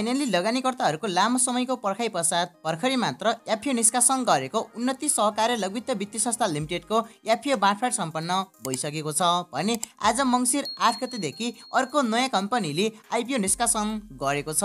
Finally लगानीकर्ताहरूको लामो समयको पर्खाइ पश्चात भर्खरै मात्र एफपीओ निष्कासन गरेको उन्नति सहकारी लघुवित्त वित्तीय संस्था लिमिटेडको एफपीओ बाँडफाँड सम्पन्न भइसकेको छ भने आज मंसिर 8 गतेदेखि अर्को नयाँ कम्पनीले आईपीओ निष्कासन गरेको छ।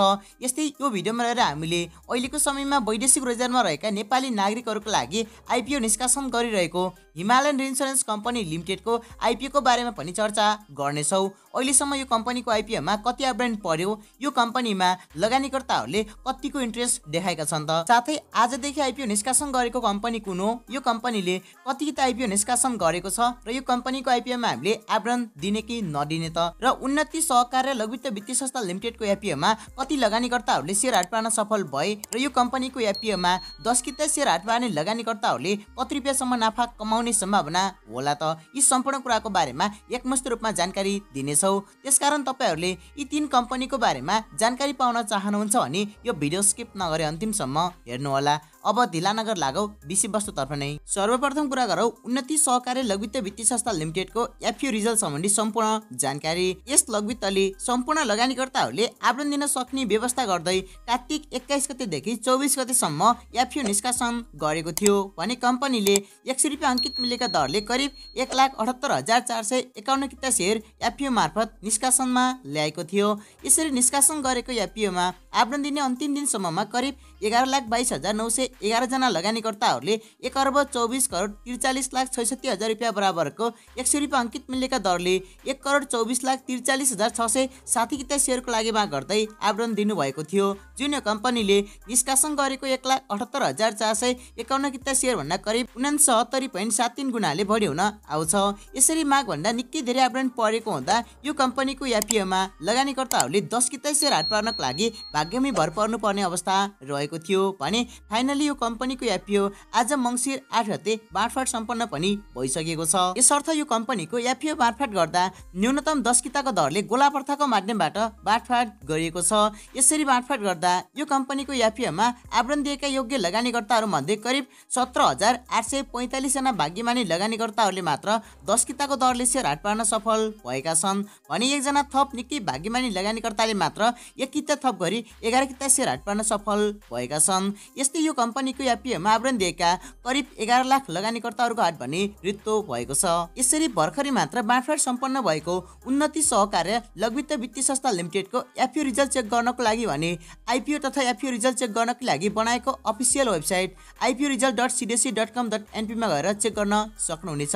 यस्तै यो भिडियोमा रहेर हामीले अहिलेको समयमा वैदेशिक रोजगारमा रहेका नेपाली नागरिकहरूको लागि आईपीओ निष्कासन गरिरहेको हिमालयन रिइन्स्योरेन्स कंपनी लिमिटेड को आईपीओ को बारे में पनि चर्चा गर्नेछौं। अहिलेसम्म यो कंपनी को आईपीओ में कति अब्रान्ड पर्यो, यो कंपनी में लगानीकर्ताहरूले कतिको इन्ट्रेस्ट देखाएका छन्, साथै आजदेखि आईपीओ निष्कासन गरेको कंपनी कुन हो, यो कंपनीले कति आईपीओ निष्कासन गरेको छ र यो कंपनी को आईपीओ में हामीले अब्रान्ड दिने कि नदिने त, र उन्नति सहकारी लघुवित्त वित्तीय संस्था लिमिटेड को एफपीओ में कति लगानीकर्ताहरूले शेयर हटाउन सफल भए र यो कंपनी को एफपीओ में 10 किता शेयर हटाउने लगानीकर्ताहरूले कति रुपैयाँसम्म नाफा कमाउने सम्भावना होला त, यी सम्पूर्ण कुराको बारेमा एकमुष्ट रूपमा जानकारी दिनेछौं। त्यसकारण तपाईहरुले यी तीन कंपनी को बारेमा जानकारी पाउन चाहनुहुन्छ भने यो भिडियो स्किप नगरी अन्तिमसम्म हेर्नु होला। अब ढिला नगर लागौ विषय वस्तुतर्फ नै। सर्वप्रथम कुरा गरौ उन्नति सहकारी लघुवित्त वित्तीय संस्था लिमिटेड को एफपीओ रिजल्ट सम्बन्धी सम्पूर्ण जानकारी। यस लघुवित्तले सम्पूर्ण लगानीकर्ताहरूले आवेदन दिन सक्ने व्यवस्था गर्दै कार्तिक 21 गतेदेखि 24 गतेसम्म एफपीओ निष्कासन गरेको थियो भने कम्पनीले 100 रुपैयाँ अंकित मूल्यका दरले करिब 1,78,451 किता शेयर एफपीओ मार्फत निष्कासनमा ल्याएको थियो। यसरी निष्कासन गरेको एफपीओमा आवेदन दिने अन्तिम दिनसम्ममा करिब 11,22,911 जना लगानीकर्ताहरूले 1,24,43,63,000 रुपैयाँ बराबरको 100 रुपैयाँ अंकित मूल्यका दरले 1,24,43,000 शेयरको लागि माग गर्दै आवेदन दिनुभएको थियो, जुन यो कम्पनीले निष्कासन गरेको 1,78,451 किता शेयर भन्दा करिब 69.73 गुणाले बढी हुन आउँछ। यसरी माग भन्दा निकै धेरै आवेदन परेको हुँदा यो कम्पनीको एफपीओमा लगानीकर्ताहरूले 10 किता शेयर हात पार्नको लागि भाग्यमै भर पर्नुपर्ने अवस्था रहेको थियो भने फाइनली यो कंपनी को एफपीओ आज मंसिर 8 गते बाँडफाँड सम्पन्न पनि भइसकेको छ। यसर्थ यो कंपनी को एफपीओ बाँडफाँड गर्दा न्यूनतम 10 किताको दरले गोला प्रथाको माध्यमबाट बाँडफाँड गरिएको छ। यसरी बाँडफाँड गर्दा यो कंपनी को एफपीओ में आवेदन दिएका योग्य लगानीकर्ताहरू मध्ये करिब 17,845 जना भाग्यमानी लगानीकर्ताहरूले मात्र 10 किताको दरले शेयर हात पार्न सफल भएका छन् भने एकजना थप निकै भाग्यमानी लगानीकर्ताले मात्र 1 किता थप गरी 11 किता शेयर हात पार्न सफल भएका छन्। यस्तै यो कम्पनीको एफपीओ में आवेदन दिएका करिब 11 लाख लगानीकर्ताहरूको हात भने रित्तो भएको छ। यसरी भर्खरै मात्र बाँडफाँड सम्पन्न भएको उन्नति सहकारी लघुवित्त वित्तीय संस्था लिमिटेडको एफपीओ रिजल्ट चेक गर्नको लागि भने आईपीओ तथा एफपीओ रिजल्ट चेक गर्नको लागि बनाएको अफिसियल वेबसाइट IPOresult.cdc.com.np मा गएर चेक गर्न सक्नुहुनेछ।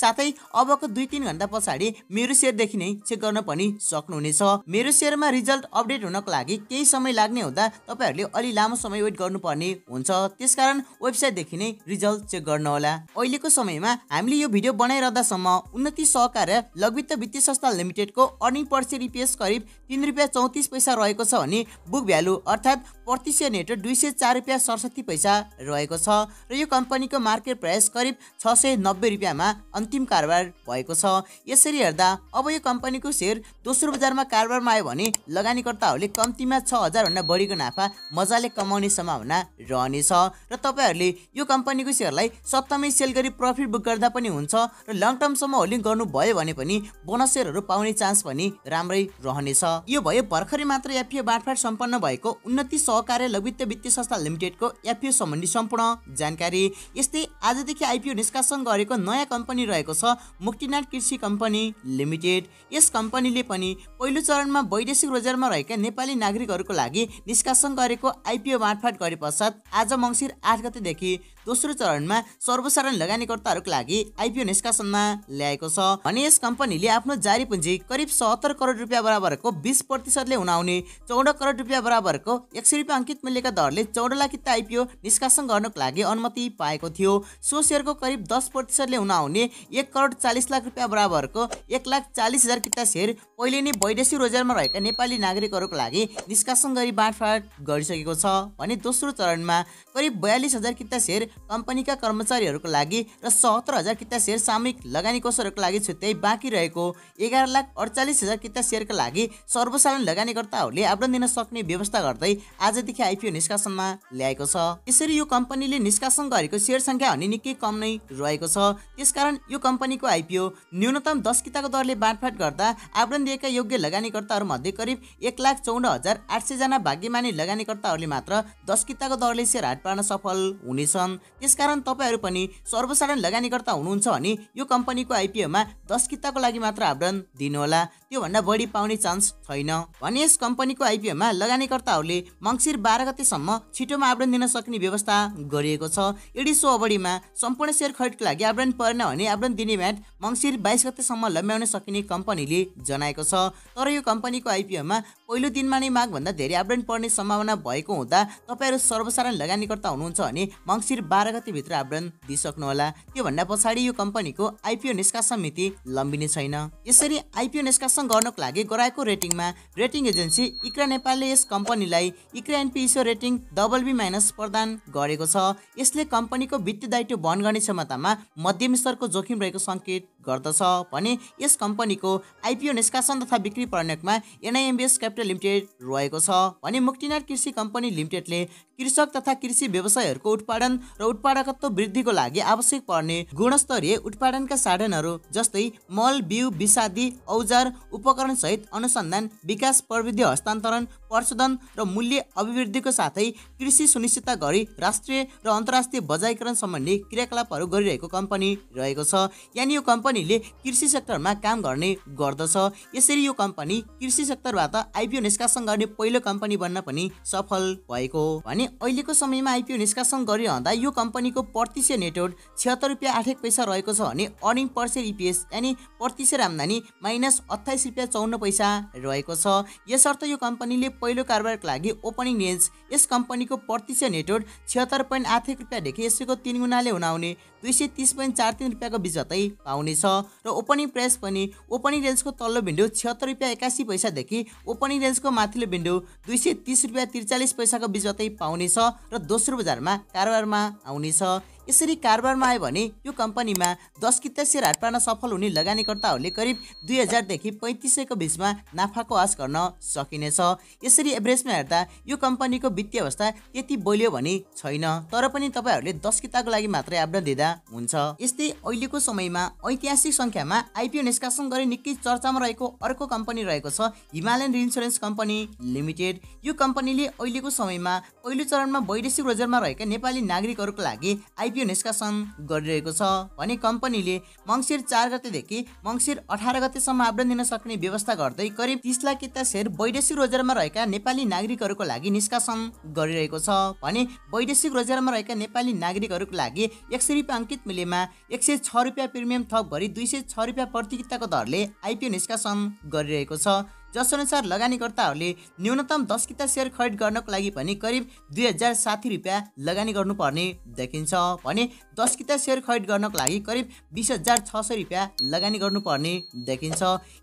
साथै अबको 2-3 घण्टा पछाडि मेरो शेयरदेखि नै चेक गर्न पनि सक्नुहुनेछ। मेरो शेयरमा रिजल्ट अपडेट हुनको लागि केही समय लाग्ने हुँदा तपाईहरुले अलि लामो समय वेट गर्नुपर्ने हुन्छ, त्यसकारण वेबसाइट देखि नै रिजल्ट चेक गर्न होला। अहिलेको समयमा हामीले यो भिडियो बनाइरहँदासम्म उन्नति सहकारी लघुवित्त वित्तीय संस्था लिमिटेडको अर्निङ पर शेयर EPS करिब 3.34 रुपैयाँ रहेको छ भने बुक भ्यालु अर्थात् प्रति शेयर नेट 204.67 रुपैयाँ रहेको छ र यो कम्पनीको मार्केट प्राइस करिब 690 रुपैयाँमा अन्तिम कारोबार भएको छ। यसरी हेर्दा अब यो कम्पनीको शेयर दोस्रो बजारमा कारोबारमा आयो भने लगानीकर्ताहरूले कम्तीमा 6,000 भन्दा बढीको नाफा मजाले कमाउने सम्भावना रहनेछ र तपाईहरुले यो कम्पनीको शेयरलाई सट्टामै सेल गरी प्रफिट बुक गर्दा पनि हुन्छ र लङ टर्मसम्म होल्डिङ गर्नुभयो भने पनि बोनस शेयरहरू पाउने चान्स पनि राम्रै रहनेछ। यो भयो भर्खरै मात्र एफपीओ बाँडफाँड सम्पन्न भएको उन्नति सहकारी लघुवित्त वित्तीय संस्था लिमिटेडको एफपीओ सम्बन्धी सम्पूर्ण जानकारी। यस्तै आजदेखि आईपीओ निष्कासन गरेको नयाँ कम्पनी रहेको छ मुक्तिनाथ कृषि कंपनी लिमिटेड। यस कम्पनीले पनि पहिलो चरणमा वैदेशिक रोजगारमा रहेका नेपाली नागरिकहरूको लागि निष्कासन गरेको आईपीओ बाँडफाँड गरे पश्चात आज मंसिर 8 गतेदेखि दोस्रो चरणमा सर्वसाधारण लगानीकर्ताहरूको लागि आईपीओ निष्कासनमा ल्याएको छ भने यस कम्पनीले आफ्नो जारी पुँजी करिब 77 करोड रुपैयाँ बराबरको 20%ले हुनाउने 14 करोड रुपैयाँ बराबरको 100 रुपैयाँ अंकित मूल्यका दरले 14 लाख किता आईपीओ निष्कासन गर्नको लागि अनुमति पाएको थियो। सो शेयरको करिब 10%ले हुनाउने 1 करोड 40 लाख रुपैयाँ बराबरको 1,40,000 किता शेयर पहिले नै वैदेशिक रोजगारमा रहेका नेपाली नागरिकहरूको लागि निष्कासन गरी बाँडफाँड गरिसकेको छ भने दोस्रो चरणमा करिब 42,000 किता शेयर कंपनीका कर्मचारीहरूको लागि र 77000 किता शेयर सामूहिक लगानी कोषहरूको लागि छुट्याई बाँकी रहेको 1,48,000 किता शेयरका लागि सर्वसाधारण लगानीकर्ताहरूले आवेदन दिन सक्ने व्यवस्था गर्दै आजदेखि आईपीओ निष्कासनमा ल्याएको छ। यसरी यो कम्पनीले निष्कासन गरेको शेयर संख्या भने निकै कम नै रहेको छ। त्यसकारण यो कम्पनीको आईपीओ न्यूनतम 10 किताको दरले बाँडफाँड गर्दा आवेदन दिएका योग्य लगानीकर्ताहरू मध्ये करिब 1,54,800 जना भाग्यमानी लगानीकर्ताहरूले मात्र 10 किताको दरले शेयर हाट पार्न सफल हुनेछन्। त्यसकारण तपाईहरू पनि सर्वसाधारण लगानीकर्ता हुनुहुन्छ भने यो कम्पनीको आईपीओमा 10 किताको लागि मात्र आवेदन दिनुहोला, त्योभन्दा बढी पाउने चान्स छैन। भने यस कम्पनीको आईपीओमा लगानीकर्ताहरूले मंसिर 12 गतेसम्म छिटोमा आवेदन दिन सक्ने व्यवस्था गरिएको छ। यदि सो अवधिमा सम्पूर्ण शेयर खरिदको लागि आवेदन परेन भने आवेदन दिने म्याद मंसिर 22 गतेसम्म लम्ब्याउन सकिने कम्पनीले जनाएको छ। तर यो कम्पनीको आईपीओमा पहिलो दिनमा नै मागभन्दा धेरै आवेदन पर्ने सम्भावना भएको हुँदा तपाईहरू सर्वसाधारण लगानीकर्ता हुनुहुन्छ भने मंसिर 12 गते भित्र आवेदन दिइसक्नु होला। त्योभन्दा पछाडि यो कम्पनीको आईपीओ निष्कासन मिति लम्बिने छैन। यसरी आईपीओ निष्कासन गर्नको लागि गराएको रेटिङमा रेटिङ एजेन्सी इक्रा नेपालले यस कम्पनीलाई इक्रा एनपिइसो रेटिङ BB- प्रदान गरेको छ। यसले कम्पनीको वित्तीय दायित्व वहन गर्ने क्षमतामा मध्यम स्तरको जोखिम रहेको संकेत गर्दछ। भने यस कम्पनीको आईपीओ निष्कासन तथा बिक्री पर्यटकमा एनआईएमबीएस क्यापिटल लिमिटेड रहेको छ। भने मुक्तिनाथ कृषि कंपनी लिमिटेडले कृषक तथा कृषि व्यवसायहरूको उत्पादन र उत्पादकत्व वृद्धिको लागि आवश्यक पर्ने गुणस्तरीय उत्पादनका साधनहरू जस्तै मल, बिउ, विषादी, औजार, उपकरण सहित अनुसन्धान, विकास, प्रविधि हस्तान्तरण, प्रशोधन र मूल्य अभिवृद्धिको साथै कृषि सुनिश्चितता गरी राष्ट्रिय र अन्तर्राष्ट्रिय बजारीकरण सम्बन्धी क्रियाकलापहरू गरिरहेको कम्पनी रहेको छ। यानी यो कम्पनीले कृषि सेक्टरमा काम गर्ने गर्दछ। यसरी यो कम्पनी कृषि सेक्टरबाट आईपीओ निष्कासन गर्ने पहिलो कम्पनी बन्न पनि सफल भएको हो। भने अहिलेको समयमा आईपीओ निष्कासन गरिरहँदा यो कम्पनीको प्रतिशत नेटवर्थ 76.8 पैसा रहेको छ। भने अर्निङ पर सेयर इपीएस यानी प्रतिशत आम्दानी -28.54 पैसा रहेको छ। यसर्थ यो कम्पनीले पहिलो कारोबारका लागि ओपनिङ रेन्ज यस कम्पनीको प्रतिशत नेटवर्थ 76.81 रुपैयाँदेखि यसको 3 गुणाले हुनाउने 230.43 रुपैयाँको बिचतै पाउनेछ र ओपनिङ प्राइस पनि ओपनिङ रेन्जको तल्लो बिन्दु 76.81 पैसादेखि ओपनिङ रेन्जको माथिल्लो बिन्दु 230.43 पैसाको बिचतै पाउनेछ र दोस्रो बजारमा कारोबारमा आउनेछ। यसरी कारोबारमा आयो भने यो कम्पनीमा 10 किता शेयर हाट पार्न सफल हुने लगानीकर्ताहरूले करिब 2000 देखि 3500 को बीचमा नाफाको आश गर्न सकिनेछ। यसरी एभरेजमा हेर्दा यो कम्पनीको वित्तीय अवस्था त्यति बलियो भने छैन, तर पनि तपाईहरूले 10 किताको लागि मात्रै आवेदन दिँदा हुन्छ। यस्तै अहिलेको समयमा ऐतिहासिक संख्यामा आईपीओ निष्कासन गरी निकै चर्चामा रहेको अर्को कम्पनी रहेको छ हिमालयन रिइन्स्योरेन्स कंपनी लिमिटेड। यो कम्पनीले अहिलेको समयमा पहिलो चरणमा वैदेशिक रोजगारमा रहेका नेपाली नागरिकहरूको लागि आईपीओ निष्कासन गरिरहेको छ। भने कम्पनीले मंसिर 4 गतेदेखि मंसिर 18 गतेसम्म आवेदन दिन सक्ने व्यवस्था गर्दै करिब 30 लाख किता शेयर वैदेशिक रोजगारमा रहेका नेपाली नागरिकहरूको लागि निष्कासन गरिरहेको छ। भने वैदेशिक रोजगारमा रहेका नेपाली नागरिकहरूको लागि 100 रुपैयाँ अङ्कित मूल्यमा 106 रुपैयाँ प्रिमियम थप गरी 206 रुपैयाँ प्रति किताको दरले आईपीओ निष्कासन गरिरहेको छ। जसअनुसार लगानीकर्ताहरूले न्यूनतम 10 किता शेयर खरिद गर्नको लागि पनि करिब 2060 रुपैयाँ लगानी गर्नुपर्ने देखिन्छ। भने 10 किता शेयर खरिद गर्नको लागि करिब 20,600 रुपैयाँ लगानी गर्नुपर्ने देखिन्छ।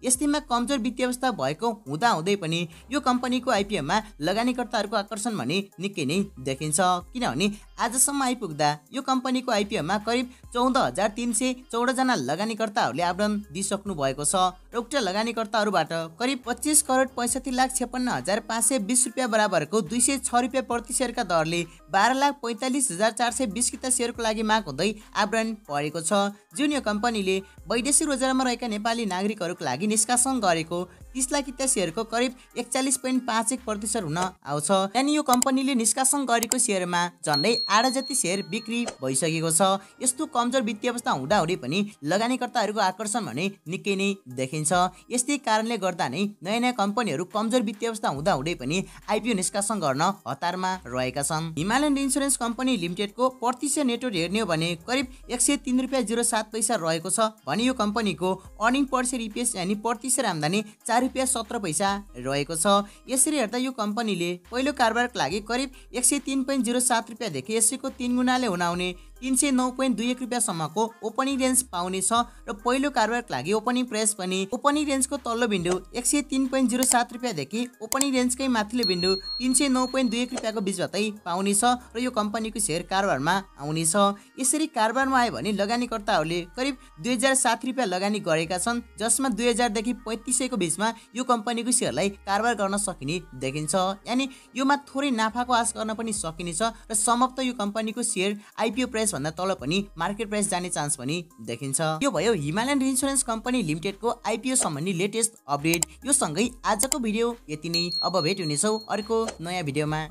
यस्तैमा कमजोर वित्तीय अवस्था भएको हुँदाहुँदै पनि यो कम्पनीको आईपीओमा लगानीकर्ताहरूको आकर्षण भने निकै नै देखिन्छ। किनभने आजसम्म आइपुग्दा यो कम्पनीको आईपीओमा करिब 14,314 जना लगानीकर्ताहरूले आवेदन दिइसक्नु भएको छ र उक्त लगानीकर्ताहरूबाट करिब 25,65,56,520 रुपैयाँ बराबरको 206 रुपैयाँ प्रति शेयरका दरले 12,45,420 किता शेयरको लागि माग हुँदै आवेदन परेको छ। जुन यो कम्पनीले वैदेशिक रोजगारमा रहेका नेपाली नागरिकहरूको लागि निष्कासन गरेको 30 लाख किता शेयरको करिब 41.51% हुन आउँछ। यानि यो कम्पनीले निष्कासन गरेको शेयरमा झन्डै 8 जति शेयर बिक्री भइसकेको छ। यस्तो कमजोर वित्तीय अवस्था हुँदाहुँदै पनि लगानीकर्ताहरूको आकर्षण भने निकै नै देखिन्छ। यस्तै कारणले गर्दा नै नयाँ नयाँ कम्पनीहरू कमजोर वित्तीय अवस्था हुँदाहुँदै पनि आईपीओ निष्कासन गर्न हतारमा रहेका छन्। हिमालयन रिइन्स्योरेन्स कम्पनी लिमिटेडको प्रतिशत नेटवर्थ हेर्ने हो भने करिब 103.07 पैसा रहेको छ। भने यो कम्पनीको अर्निङ पर सेयर इपिएस यानि प्रतिशत आम्दानी 4.17 पैसा रहेको छ। यसरी हेर्दा यो कम्पनीले पहिलो कारोबारका लागि करिब 103.07 रुपैयाँदेखि यसको 3 गुणाले हुनाउने 309.2 रुपैयाँसम्मको ओपनिङ रेन्ज पाउने छ र पहिलो कारोबारका लागि ओपनिङ प्राइस पनि ओपनिङ रेन्जको तल्लो बिन्दु 103.07 रुपैयाँदेखि ओपनिङ रेन्जकै माथिल्लो बिन्दु 309.2 रुपैयाँको बिचबाटै पाउने छ र यो कम्पनीको सेयर कारोबारमा आउने छ। यसरी कारोबारमा आयो भने लगानीकर्ताहरूले करिब 2007 रुपैयाँ लगानी गरेका छन्, जसमा 2000 देखि 3500 को बीचमा यो कम्पनीको सेयरलाई कारोबार गर्न सकिने देखिन्छ। यानी योमा थोरै नाफाको आश गर्न पनि सकिनेछ र समाप्त यो कम्पनीको सेयर आईपीओ प्राइस भन्दा तल पनि मार्केट प्राइस जाने चान्स पनि देखिन्छ। यो भयो हिमालयन रिइन्स्योरेन्स कंपनी लिमिटेड को आईपीओ सम्बन्धी लेटेस्ट अपडेट। यो सँगै आजको भिडियो यति नै। अब भेट हुनेछौं अर्को नयाँ भिडियोमा।